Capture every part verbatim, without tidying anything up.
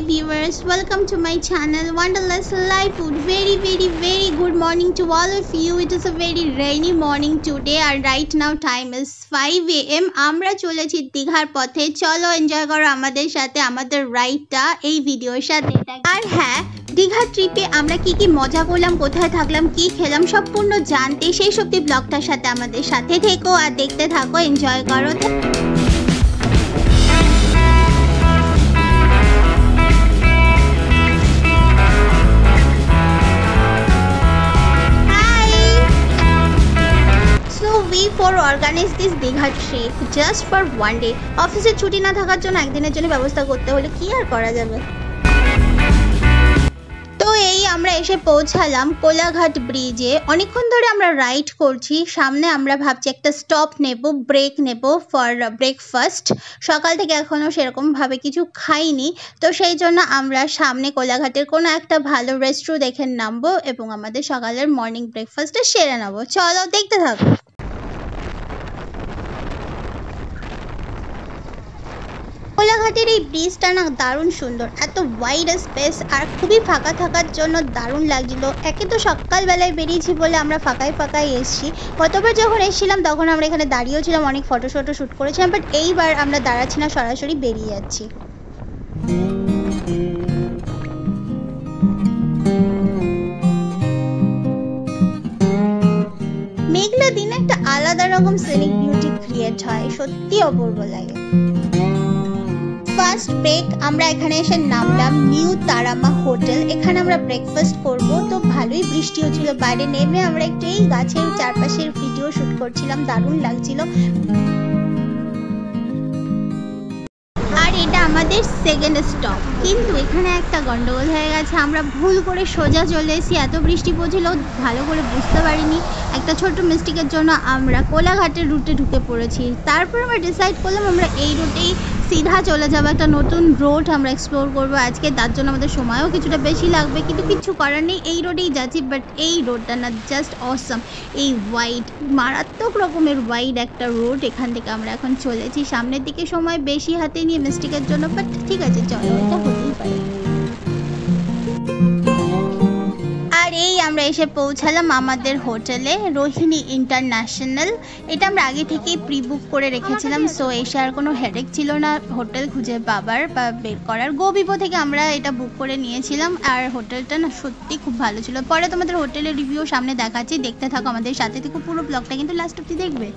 Hey viewers, welcome to my channel Wanderlust Lifehood. Very very very good morning to all of you. It is a very rainy morning today and right now time is five A M আমরা চলেছি দীঘার পথে। চলো enjoy করো আমাদের সাথে আমাদের রাইডটা এই ভিডিওর সাথে। আর হ্যাঁ, দীঘা ট্রিপে আমরা কি কি মজা করলাম, কোথায় থাকলাম, কি খেলাম সম্পূর্ণ জানতে সেই সবটি ব্লগটার সাথে আমাদের সাথে থেকো আর দেখতে থাকো, এনজয় করো। For organize this Digha trip just for one day. Office এ ছুটি না থাকার জন্য একদিনের জন্য ব্যবস্থা করতে হলে কি আর করা যাবে। তো এই আমরা এসে পৌঁছালাম কোলাঘাট ব্রিজে। অনেকক্ষণ ধরে আমরা রাইড করছি, সামনে আমরা ভাবছি একটা স্টপ নেব, ব্রেক নেব ফর ব্রেকফাস্ট। সকাল থেকে এখনও সেরকমভাবে কিছু খাইনি, তো সেই জন্য আমরা সামনে কোলাঘাটের কোনো একটা ভালো রেস্টুরেন্ট দেখে নামবো এবং আমাদের সকালের মর্নিং ব্রেকফাস্টটা সেরে নেবো। চলো দেখতে থাকো। কোলাঘাটের এই ব্রিজটা না দারুণ সুন্দর, এত ওয়াইড স্পেস আর খুবই ফাঁকা থাকার জন্য দারুণ লাগছিল। একে তো সকালবেলায় বেরিয়েছি বলে আমরা ফাঁকায় ফাঁকায় এসেছি। গতবার যখন এসেছিলাম তখন আমরা এখানে দাঁড়িয়েও ছিলাম, অনেক ফটো শটো শ্যুট করেছিলাম, বাট এইবার আমরা দাঁড়াচ্ছি না, সরাসরি বেরিয়ে যাচ্ছি। মেঘলা দিনে একটা আলাদা রকম সিনিক বিউটি ক্রিয়েট হয়, সত্যি অপূর্ব লাগে। ফার্স্ট ব্রেক আমরা এখানে এসে নামলাম নিউ তারামা হোটেল। এখানে আমরা ব্রেকফাস্ট করব। তো ভালোই বৃষ্টি হচ্ছিল, বাইরে নেমে আমরা একটু এই গাছের চারপাশের ভিডিও শুট করছিলাম, দারুণ লাগছিল। আর এটা আমাদের সেকেন্ড স্টপ, কিন্তু এখানে একটা গন্ডগোল হয়ে গেছে। আমরা ভুল করে সোজা চলে এসেছি, এত বৃষ্টি পড়ছিল ভালো করে বুঝতে পারিনি। একটা ছোট্ট মিস্টেকের জন্য আমরা কোলাঘাটের রুটে ঢুকে পড়েছি। তারপর আমরা ডিসাইড করলাম আমরা এই রুটেই সিধা চলে যাবো, একটা নতুন রোড আমরা এক্সপ্লোর করবো আজকে। তার জন্য আমাদের সময়ও কিছুটা বেশি লাগবে, কিন্তু কিছু করার নেই, এই রোডেই যাচ্ছি। বাট এই রোডটা না জাস্ট অসাম, এই ওয়াইড মারাত্মক রকমের ওয়াইড একটা রোড। এখান থেকে আমরা এখন চলেছি সামনের দিকে, সময় বেশি হাতে নিয়ে মিস্টেকের জন্য, বাট ঠিক আছে চলো, এটা হতেই পারে। আর এই আমরা এসে পৌঁছালাম আমাদের হোটেলে রোহিণী ইন্টারন্যাশনাল। এটা আমরা আগে থেকেই প্রি বুক করে রেখেছিলাম, সো এসে আর কোনো হেডেক ছিল না হোটেল খুঁজে পাবার বা বের করার। গোবিবো থেকে আমরা এটা বুক করে নিয়েছিলাম আর হোটেলটা না সত্যি খুব ভালো ছিল। পরে তোমাদের হোটেলের রিভিউ সামনে দেখাচ্ছি, দেখতে থাকো আমাদের সাথে থেকে, পুরো ব্লগটা কিন্তু লাস্ট অবধি দেখবে।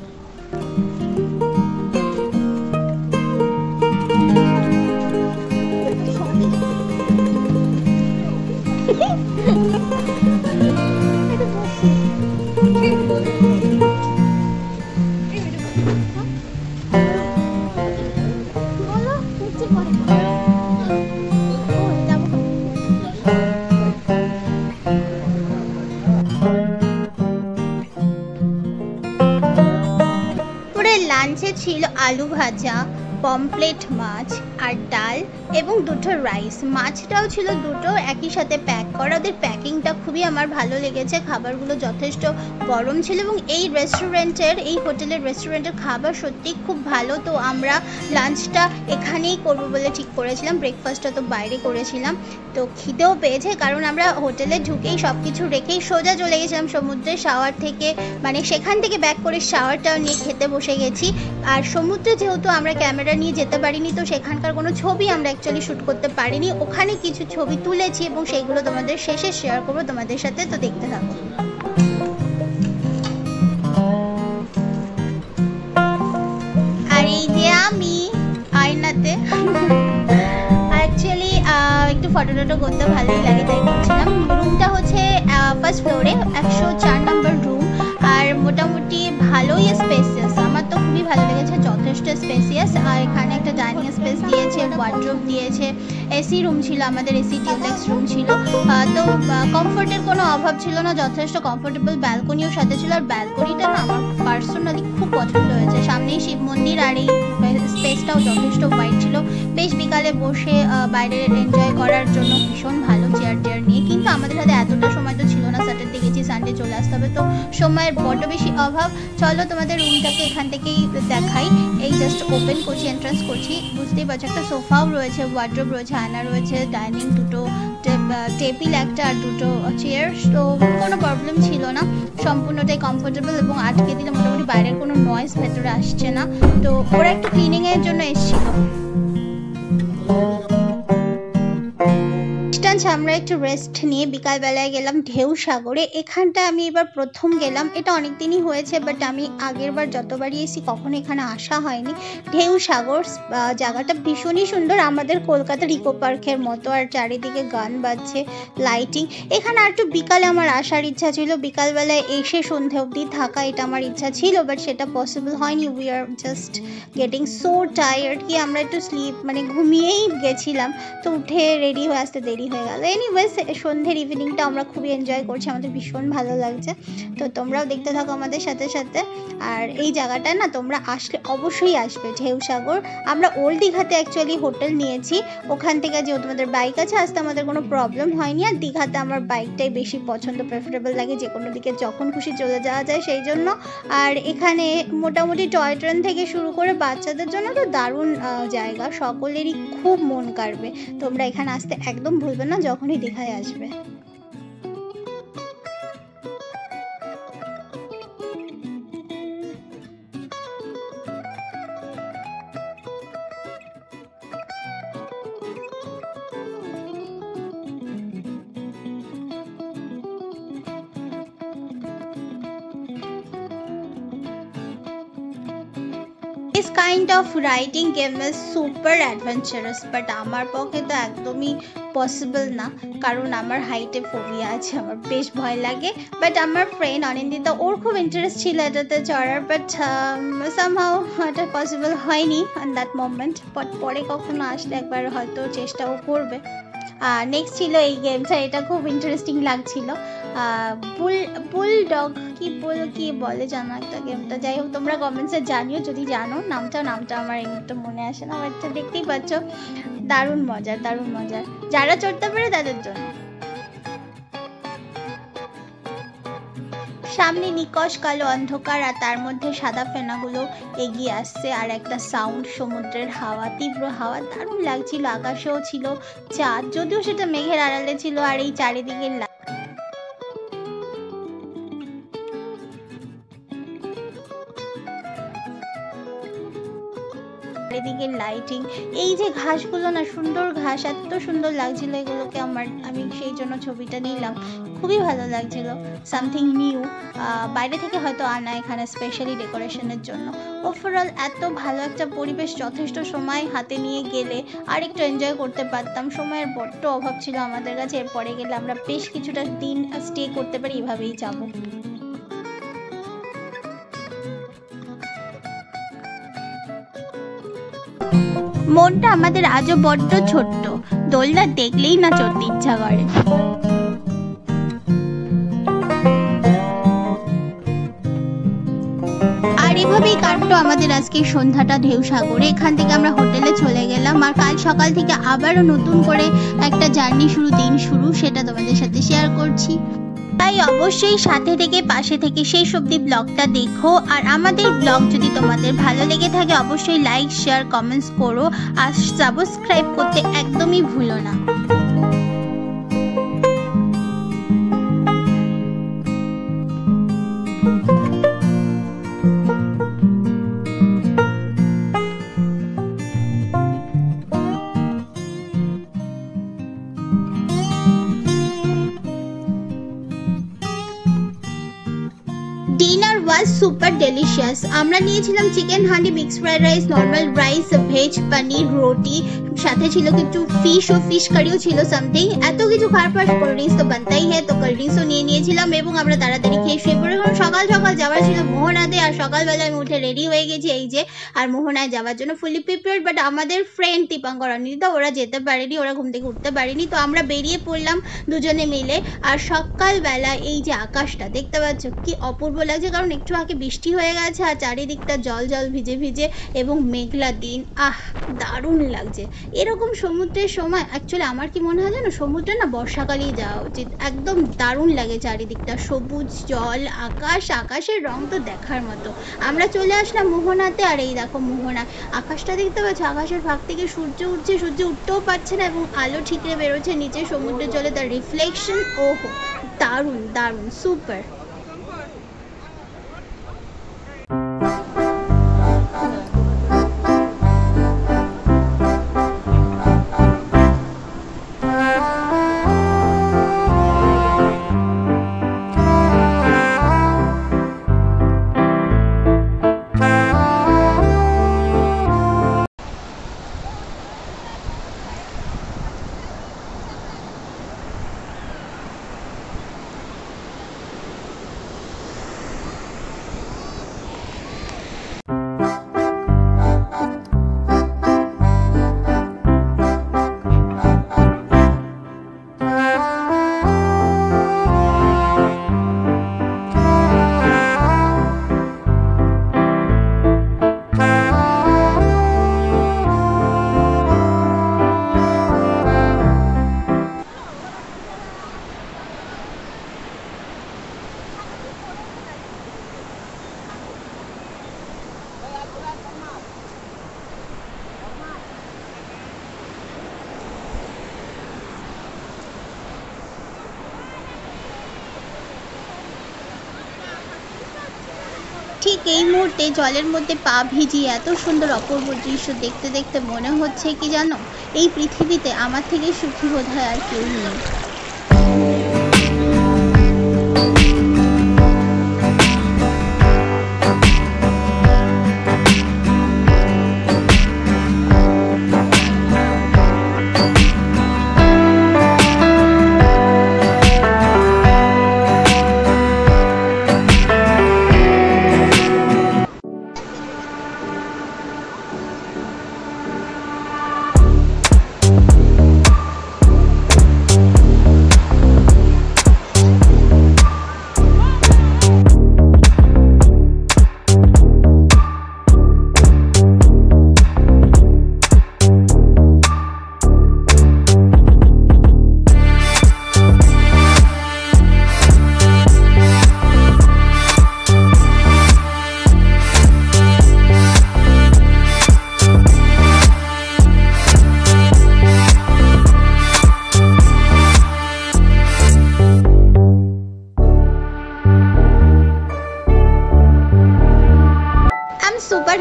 ছিল আলু ভাজা, পমপ্লেট মাছ আর ডাল এবং দুটো রাইস। মাছটাও ছিল দুটো একই সাথে প্যাক করা। ওদের প্যাকিংটা খুবই আমার ভালো লেগেছে, খাবারগুলো যথেষ্ট গরম ছিল এবং এই রেস্টুরেন্টের এই হোটেলের রেস্টুরেন্টের খাবার সত্যি খুব ভালো। তো আমরা লাঞ্চটা এখানেই করবো বলে ঠিক করেছিলাম, ব্রেকফাস্টটা তো বাইরে করেছিলাম। তো খিদেও পেয়েছে, কারণ আমরা হোটেলে ঢুকেই সব কিছু রেখেই সোজা চলে গেছিলাম সমুদ্রে, শাওয়ার থেকে মানে সেখান থেকে ব্যাক করে শাওয়ারটাও নিয়ে খেতে বসে গেছি। আর সমুদ্রে যেহেতু আমরা ক্যামেরা নিয়ে যেতে পারিনি, তো সেখানকার কোনো ছবি আমরা অ্যাকচুয়ালি শ্যুট করতে পারিনি। ওখানে কিছু ছবি তুলেছি এবং সেইগুলো তোমাদের শেষে শেয়ার করবো তোমাদের সাথে, তো দেখতে থাকো। আর এই যে আমি আয়নাতে অ্যাকচুয়ালি একটু ফটো টটো করতে ভালোই লাগে, তাই বলছিলাম। রুমটা হচ্ছে ফার্স্ট ফ্লোরে একশো চার নম্বর রুম, আর মোটামুটি ভালোই স্পেসিয়াস, আমার তো খুবই ভালো লেগেছে, যথেষ্ট স্পেসিয়াস। আর এখানে একটা ডাইনিং স্পেস দিয়েছে, ওয়ার্ড্রোব দিয়েছে, এসি রুম ছিল আমাদের, এসি ডিলাক্স রুম ছিল। তো কমফোর্টের কোনো অভাব ছিল না, যথেষ্ট কমফোর্টেবল ব্যালকনিও সাথে ছিল। আর ব্যালকনিটা না আমার পার্সোনালি খুব পছন্দ হয়েছে, সামনেই শিব মন্দির আর এই স্পেসটাও যথেষ্ট ওয়াইড ছিল। বেশ বিকালে বসে বাইরে এনজয় করার জন্য ভীষণ ভালো, চেয়ার টেয়ার নিয়ে। কিন্তু আমাদের হাতে এতটা সময় তো ছিল না, স্যাটারডে গেছি সানডে চলে আসতে হবে, তো সময়ের বড্ড বেশি অভাব। চলো তোমাদের রুমটাকে এখান থেকেই দেখাই। এই জাস্ট ওপেন করছি, এন্ট্রান্স করছি, বুঝতেই পারছি একটা সোফাও রয়েছে, ওয়ার্ড্রোব রয়েছে, আয়না রয়েছে, ডাইনিং দুটো, টেবিল একটা আর দুটো চেয়ার। তো কোনো প্রবলেম ছিল না, সম্পূর্ণটাই কমফোর্টেবল এবং আজকে দিলে মোটামুটি বাইরের কোনো নয়েজ ভেতরে আসছে না। তো ওরা একটু ক্লিনিংয়ের জন্য এসেছিল। আমরা একটু রেস্ট নিয়ে বিকালবেলায় গেলাম ঢেউ সাগরে। এখানটা আমি এবার প্রথম গেলাম, এটা অনেকদিনই হয়েছে, বাট আমি আগেরবার যতবারই এসি কখনো এখানে আসা হয়নি। ঢেউ সাগর জায়গাটা ভীষণই সুন্দর, আমাদের কলকাতার ইকো পার্কের মতো, আর চারিদিকে গান বাজছে, লাইটিং। এখানে আর একটু বিকালে আমার আসার ইচ্ছা ছিল, বিকালবেলায় এসে সন্ধে অবধি থাকা এটা আমার ইচ্ছা ছিল, বাট সেটা পসিবল হয়নি। We are just getting so tired কি আমরা একটু স্লিপ মানে ঘুমিয়েই গেছিলাম, তো উঠে রেডি হয়ে আসতে দেরি হয়ে গেল। এনিওয়েজ সন্ধ্যের ইভিনিংটা আমরা খুবই এনজয় করছি, আমাদের ভীষণ ভালো লাগছে। তো তোমরাও দেখতে থাকো আমাদের সাথে সাথে। আর এই জায়গাটা না তোমরা আসলে অবশ্যই আসবে, ঢেউসাগর। আমরা ওল্ড দীঘাতে অ্যাকচুয়ালি হোটেল নিয়েছি, ওখান থেকে যেহেতু আমাদের বাইক আছে আসতে আমাদের কোনো প্রবলেম হয়নি। আর দীঘাতে আমার বাইকটাই বেশি পছন্দ, প্রেফারেবল লাগে, যে কোনো দিকে যখন খুশি চলে যাওয়া যায় সেই জন্য। আর এখানে মোটামুটি টয় ট্রেন থেকে শুরু করে বাচ্চাদের জন্য তো দারুণ জায়গা, সকলেরই খুব মন কাড়বে। তোমরা এখানে আসতে একদম ভুলবে না যখনই দীঘায় আসবে। This kind of riding game is super adventurous, but আমার পক্ষে তো একদমই পসিবল না, কারণ আমার হাইটে ফোবিয়া আছে, আমার বেশ ভয় লাগে। বাট আমার ফ্রেন্ড অনিন্দিতা, ওর খুব ইন্টারেস্ট ছিল এটাতে চড়ার, বাট সামহাও এটা পসিবল হয়নি অ্যাট দ্যাট মোমেন্ট। বাট পরে কখনো আসলে একবার হয়তো চেষ্টাও করবে। আর নেক্সট ছিল এই গেমটা, এটা খুব ইন্টারেস্টিং লাগছিল, বুল বুল ডগ কি বুল কি বলে জানো একটা গেমটা। যাই হোক তোমরা কমেন্টসে জানিও যদি জানো নামটা, নামটা আমার এই মুহূর্তে মনে আসে না, বাট দেখতেই পাচ্ছ দারুণ মজার, দারুণ মজার, যারা চড়তে পারে তাদের জন্য। সামনে নিকশ কালো অন্ধকার আর তার মধ্যে সাদা ফেনাগুলো এগিয়ে আসছে, আর একটা সাউন্ড, সমুদ্রের হাওয়া, তীব্র হাওয়া, দারুণ লাগছিল। আকাশেও ছিল চাঁদ, যদিও সেটা মেঘের আড়ালে ছিল, আর এই চারিদিকে চারিদিকে লাইটিং। এই যে ঘাসগুলো না, সুন্দর ঘাস, এত সুন্দর লাগছিল এগুলোকে আমার, আমি সেই জন্য ছবিটা নিলাম, খুবই ভালো লাগছিল। সামথিং নিউ, বাইরে থেকে হয়তো আনা এখানে স্পেশালি ডেকোরেশনের জন্য। ওভারঅল এত ভালো একটা পরিবেশ, যথেষ্ট সময় হাতে নিয়ে গেলে আর একটু এনজয় করতে পারতাম, সময়ের বড্ড অভাব ছিল আমাদের কাছে। এরপরে গেলে আমরা বেশ কিছুটা দিন স্টে করতে পারি, এভাবেই যাবো। মনটা আমাদের আজও বড্ড ছোট্ট, দোলনা দেখলেই না চড়তে ইচ্ছা করে। আর এভাবেই কাটলো আমাদের আজকে সন্ধ্যাটা ঢেউ সাগরে। এখান থেকে আমরা হোটেলে চলে গেলাম, আর কাল সকাল থেকে আবারও নতুন করে একটা জার্নি শুরু, দিন শুরু, সেটা তোমাদের সাথে শেয়ার করছি। তাই অবশ্যই সাথে থেকে, পাশে থেকে সেই সবজি ব্লগটা দেখো। আর আমাদের ব্লগ যদি তোমাদের ভালো লেগে থাকে অবশ্যই লাইক, শেয়ার, কমেন্টস করো, আর সাবস্ক্রাইব করতে একদমই ভুলো না। Dinner was super delicious. আমরা নিয়েছিলাম chicken handi, mix fried rice, normal rice, veg paneer, রুটি, সাথে ছিল কিছু ফিশ ও ফিশ কারিও ছিল সামথিং। এত কিছু খাওয়ার পর কোল্ড ড্রিঙ্কস তো বানতেই হয়, তো কোল্ড ড্রিঙ্কসও নিয়ে নিয়েছিলাম এবং আমরা তাড়াতাড়ি খেয়ে শুয়ে পড়ে, কারণ সকাল সকাল যাওয়ার ছিল মোহনাতে। আর সকালবেলা আমি উঠে রেডি হয়ে গেছি এই যে, আর মোহনায় যাওয়ার জন্য ফুলি প্রিপেয়ার্ড। বাট আমাদের ফ্রেন্ড দীপাঙ্কর, অনিতা ওরা যেতে পারেনি, ওরা ঘুম থেকে উঠতে পারেনি, তো আমরা বেরিয়ে পড়লাম দুজনে মিলে। আর সকালবেলা এই যে আকাশটা দেখতে পাচ্ছ, কি অপূর্ব লাগছে, কারণ একটু ফাঁকে বৃষ্টি হয়ে গেছে আর চারিদিকটা জল জল ভিজে ভিজে এবং মেঘলা দিন। আহ, দারুণ লাগছে। এরকম সমুদ্রের সময় অ্যাকচুয়ালি আমার কি মনে হয় জানো, সমুদ্রে না বর্ষাকালেই যাওয়া উচিত, একদম দারুণ লাগে চারিদিকটা, সবুজ জল, আকাশ, আকাশের রং তো দেখার মতো। আমরা চলে আসলাম মোহনাতে, আর এই দেখো মোহনা, আকাশটা দেখতে পাচ্ছ, আকাশের ফাঁক থেকে সূর্য উঠছে, সূর্য উঠতেও পারছে না এবং আলো ঠিকরে বেরোচ্ছে নিচে সমুদ্রের জলে, তার রিফ্লেকশন, ওহো দারুণ দারুণ সুপার। ঠিক এই মুহূর্তে জলের মধ্যে পা ভিজিয়ে এত সুন্দর অপূর্ব দৃশ্য দেখতে দেখতে মনে হচ্ছে কি জানো, এই পৃথিবীতে আমার থেকে সুখী বোধ হয় আর কেউ নেই।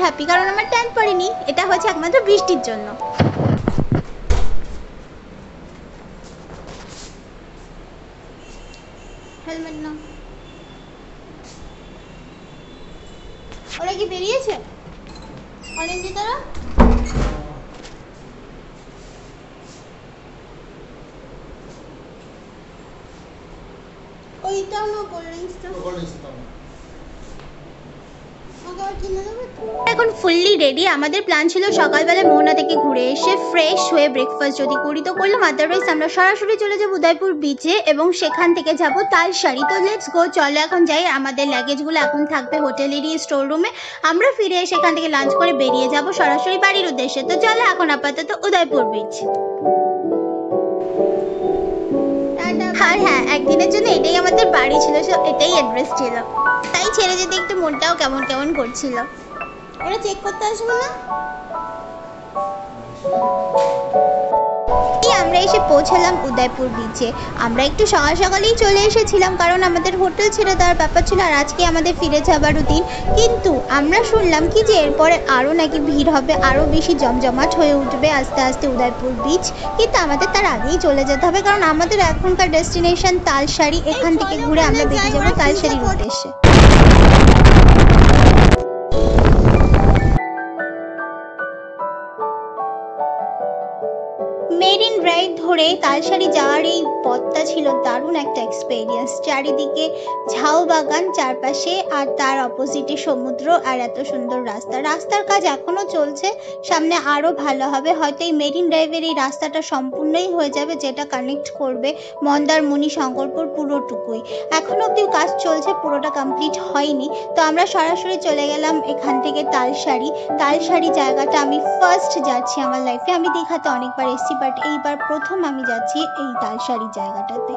হ্যাপি কারণ আমার ট্যান পড়েনি, এটা হচ্ছে একমাত্র বৃষ্টির জন্য। হেলমেট না, ওরা কি বেরিয়েছে অনিন্দিতারা? ওইটাও না, কোল্ড ড্রিঙ্কসটা, কোল্ড ড্রিঙ্কসটা এখন ফুললি রেডি। আমাদের প্ল্যান ছিল সকালবেলা মোহনা থেকে ঘুরে এসে ফ্রেশ হয়ে ব্রেকফাস্ট যদি করি তো করলাম, আদারওয়াইজ আমরা সরাসরি চলে যাবো উদয়পুর বিচে এবং সেখান থেকে যাবো তালসারি। তো লেটস গো, চলো এখন যাই। আমাদের লাগেজগুলো এখন থাকবে হোটেলেরই স্টোর রুমে, আমরা ফিরে এসে এখান থেকে লাঞ্চ করে বেরিয়ে যাবো সরাসরি বাড়ির উদ্দেশ্যে। তো চলো এখন আপাতত উদয়পুর বিচ। আর হ্যাঁ, একদিনের জন্য এটাই আমাদের বাড়ি ছিল, এটাই অ্যাড্রেস ছিল, তাই ছেড়ে যেতে একটু মনটাও কেমন কেমন করছিল। ওরা চেক করতে আসবে না? আমরা এসে পৌঁছালাম উদয়পুর বিচে। আমরা একটু সকাল সকালেই চলে এসেছিলাম কারণ আমাদের হোটেল ছেড়ে দেওয়ার ব্যাপার ছিল, আর আজকে আমাদের ফিরে যাবারও দিন। কিন্তু আমরা শুনলাম কি যে এরপরে আরও নাকি ভিড় হবে, আরও বেশি জমজমাট হয়ে উঠবে আস্তে আস্তে উদয়পুর বিচ, কিন্তু আমাদের তার আগেই চলে যেতে হবে কারণ আমাদের এখনকার ডেস্টিনেশন তালসারি। এখান থেকে ঘুরে আমরা বেরিয়ে যাবো তালসারির উদ্দেশ্যে। মেরিন ড্রাইভ ধরে তালসারি যাওয়ার এই পথটা ছিল দারুণ একটা এক্সপেরিয়েন্স। চারিদিকে ঝাউ বাগান চারপাশে, আর তার অপোজিটে সমুদ্র, আর এত সুন্দর রাস্তা। রাস্তার কাজ এখনো চলছে, সামনে আরো ভালো হবে। হয়তো এই মেরিন ড্রাইভের এই রাস্তাটা সম্পূর্ণই হয়ে যাবে, যেটা কানেক্ট করবে মন্দারমণি শঙ্করপুর পুরোটুকুই। এখন অব্দি কাজ চলছে, পুরোটা কমপ্লিট হয়নি। তো আমরা সরাসরি চলে গেলাম এখান থেকে তালসারি। তালসারি জায়গাটা আমি ফার্স্ট যাচ্ছি আমার লাইফে। আমি দীঘাতে অনেকবার এসেছি, বাট এইবার প্রথম আমি যাচ্ছি এই তালসারি জায়গাটাতে।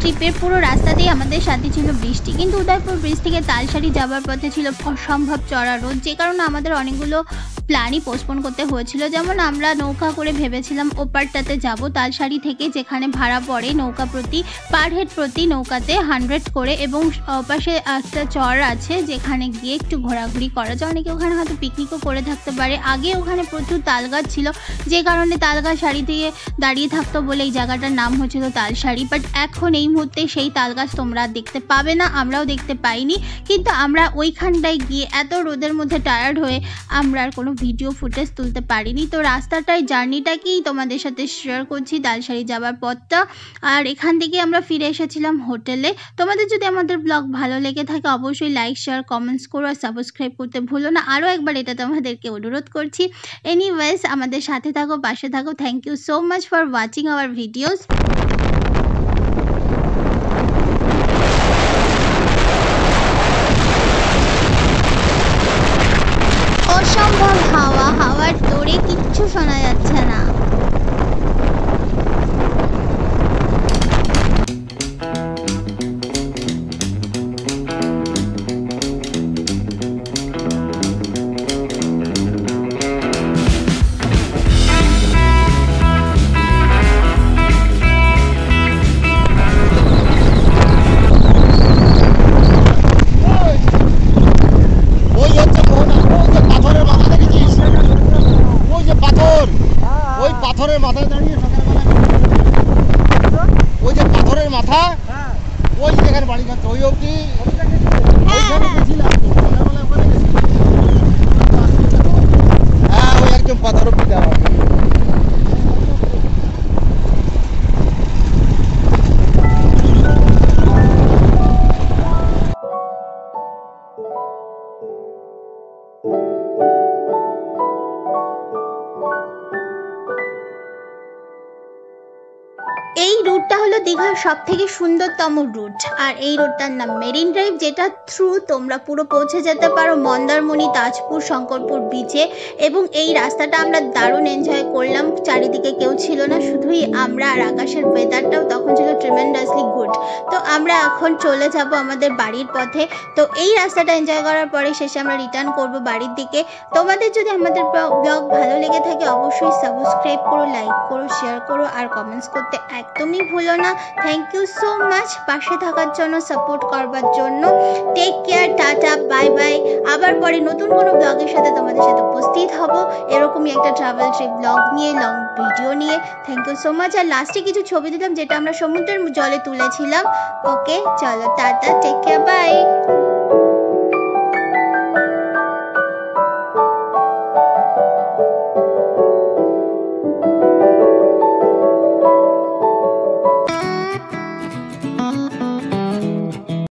ট্রিপের পুরো রাস্তাতেই আমাদের সাথে ছিল বৃষ্টি, কিন্তু উদয়পুর ব্রিজ থেকে তালসারি যাবার পথে ছিল অসম্ভব চড়া রোদ, যে কারণে আমাদের অনেকগুলো প্ল্যানই পোস্টপোন করতে হয়েছিল। যেমন আমরা নৌকা করে ভেবেছিলাম ওপারটাতে যাব তালসারি থেকে, যেখানে ভাড়া পড়ে নৌকা প্রতি পার হেড প্রতি নৌকাতে হান্ড্রেড করে, এবং পাশে একটা চর আছে যেখানে গিয়ে একটু ঘোরাঘুরি করা যায়। অনেকে ওখানে হয়তো পিকনিকও করে থাকতে পারে। আগে ওখানে প্রচুর তালগাছ ছিল, যে কারণে তালগাছ সারি দিয়ে দাঁড়িয়ে থাকতো বলে এই জায়গাটার নাম হয়েছিল তালসারি। বাট এখন এই মুহূর্তে সেই তালগাছ তোমরা দেখতে পাবে না, আমরাও দেখতে পাইনি। কিন্তু আমরা ওইখানটায় গিয়ে এত রোদের মধ্যে টায়ার্ড হয়ে আমরা আর কোনো ভিডিও ফুটেজ তুলতে পারিনি। তো রাস্তাটায় জার্নিটাকেই তোমাদের সাথে শেয়ার করছি, তালসারি যাওয়ার পথটা। আর এখান থেকে আমরা ফিরে এসেছিলাম হোটেলে। তোমাদের যদি আমাদের ব্লগ ভালো লেগে থাকে অবশ্যই লাইক শেয়ার কমেন্টস করো, আর সাবস্ক্রাইব করতে ভুলো না। আরও একবার এটা তোমাদেরকে অনুরোধ করছি। এনিওয়েজ, আমাদের সাথে থাকো, পাশে থাকো। Thank you so much for watching our videos. অসম্ভব হাওয়া, হাওয়ার দৌড়ে কিচ্ছু শোনা যাচ্ছে না। হলো দীঘার সব থেকে সুন্দরতম রুট, আর এই রুটটার নাম মেরিন ড্রাইভ, যেটা থ্রু তোমরা পুরো পৌঁছে যেতে পারো মন্দারমণি, তাজপুর, শঙ্করপুর বিচে। এবং এই রাস্তাটা আমরা দারুণ এনজয় করলাম, চারিদিকে কেউ ছিল না, শুধুই আমরা, আর আকাশের ওয়েদারটাও তখন ছিল ট্রিমেন্ডাসলি গুড। তো আমরা এখন চলে যাব আমাদের বাড়ির পথে। তো এই রাস্তাটা এনজয় করার পরে শেষে আমরা রিটার্ন করব বাড়ির দিকে। তোমাদের যদি আমাদের ব্লগ ভালো লেগে থাকে অবশ্যই সাবস্ক্রাইব করো, লাইক করো, শেয়ার করো, আর কমেন্টস করতে একদমই ভুলো না। থ্যাংক ইউ সো মাচ পাশে থাকার জন্য, সাপোর্ট করবার জন্য। Take care, tata, bye bye. আবার পরে নতুন কোনো ব্লগের সাথে তোমাদের সাথে উপস্থিত হব, এরকমই একটা ট্রাভেল ট্রিপ ব্লগ নিয়ে, লং ভিডিও নিয়ে। Thank you so much. আর লাস্টে কিছু ছবি দিলাম যেটা আমরা সমুদ্রের জলে তুলেছিলাম। ওকে, চলো টাটা, টেক কেয়ার, বাই।